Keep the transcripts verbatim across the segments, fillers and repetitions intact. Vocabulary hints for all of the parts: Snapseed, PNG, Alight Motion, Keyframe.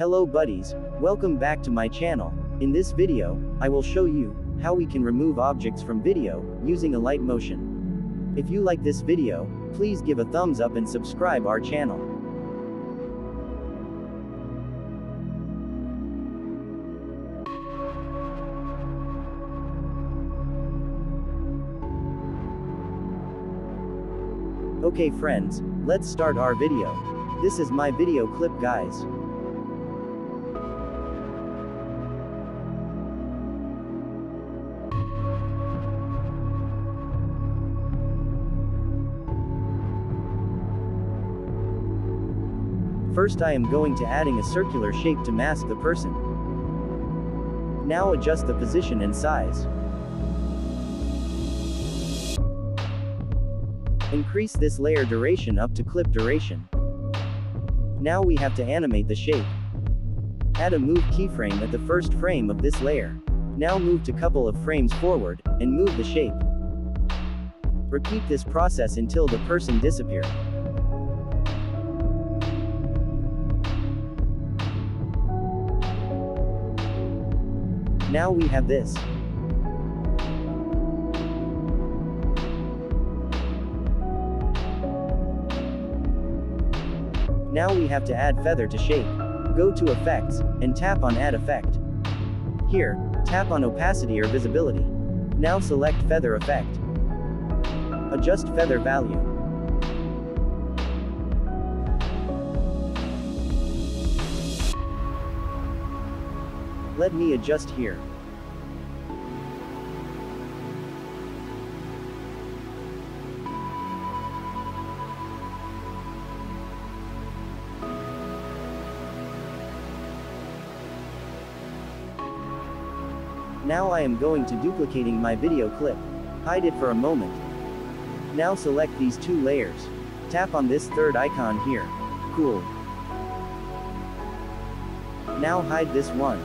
Hello buddies, welcome back to my channel. In this video, I will show you how we can remove objects from video using Alight Motion. If you like this video, please give a thumbs up and subscribe our channel. Okay friends, let's start our video. This is my video clip guys. First I am going to adding a circular shape to mask the person. Now adjust the position and size. Increase this layer duration up to clip duration. Now we have to animate the shape. Add a move keyframe at the first frame of this layer. Now move to couple of frames forward, and move the shape. Repeat this process until the person disappears. Now we have this. Now we have to add feather to shape. Go to effects, and tap on add effect. Here, tap on opacity or visibility. Now select feather effect. Adjust feather value. Let me adjust here. Now I am going to duplicating my video clip. Hide it for a moment. Now select these two layers. Tap on this third icon here. Cool. Now hide this one.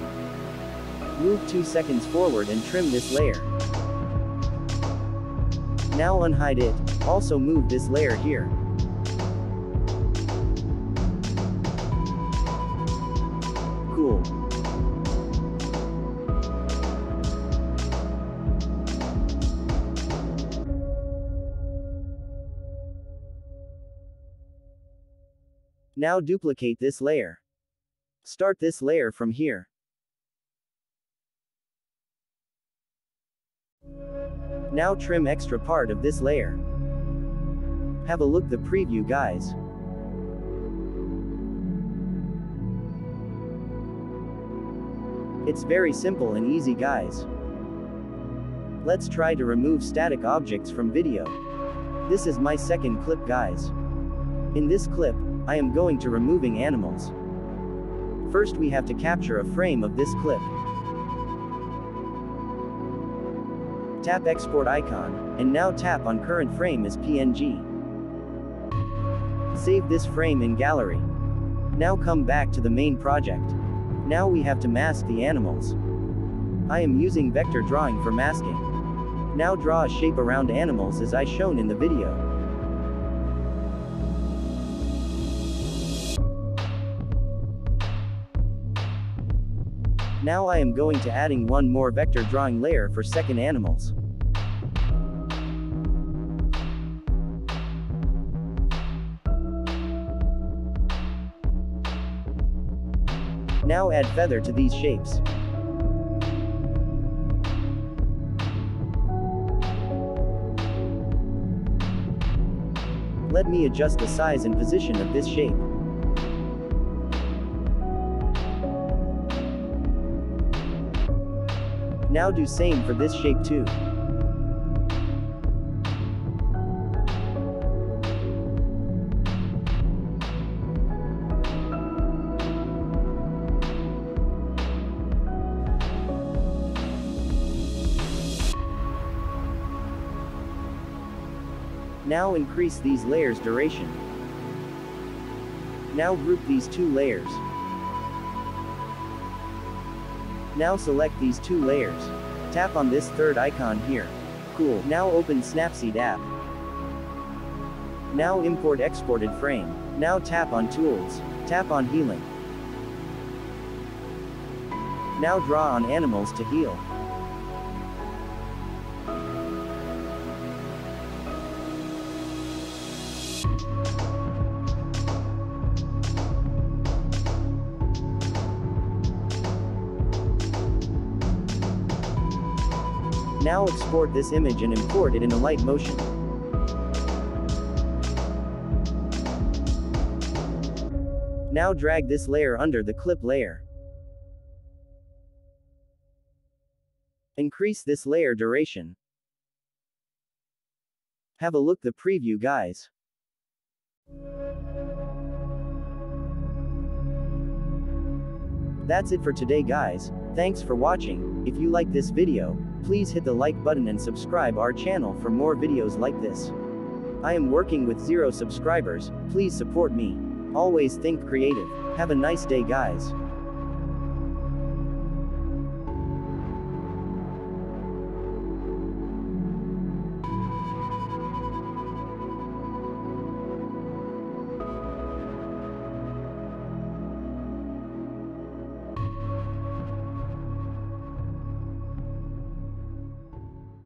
Move two seconds forward and trim this layer. Now unhide it, also move this layer here. Cool. Now duplicate this layer. Start this layer from here. Now trim extra part of this layer. Have a look the preview guys. It's very simple and easy guys. Let's try to remove static objects from video. This is my second clip guys. In this clip, I am going to removing animals. First we have to capture a frame of this clip. Tap export icon, and now tap on current frame as P N G. Save this frame in gallery. Now come back to the main project. Now we have to mask the animals. I am using vector drawing for masking. Now draw a shape around animals as I shown in the video. Now I am going to adding one more vector drawing layer for second animals. Now add feather to these shapes. Let me adjust the size and position of this shape. Now do same for this shape too. Now increase these layers duration. Now group these two layers. Now select these two layers. Tap on this third icon here. Cool. Now open Snapseed app. Now import exported frame. Now tap on tools. Tap on healing. Now draw on animals to heal. Now export this image and import it in Alight Motion. Now drag this layer under the clip layer. Increase this layer duration. Have a look the preview, guys. That's it for today, guys. Thanks for watching. If you like this video, please hit the like button and subscribe our channel for more videos like this. I am working with zero subscribers, please support me. Always think creative. Have a nice day, guys.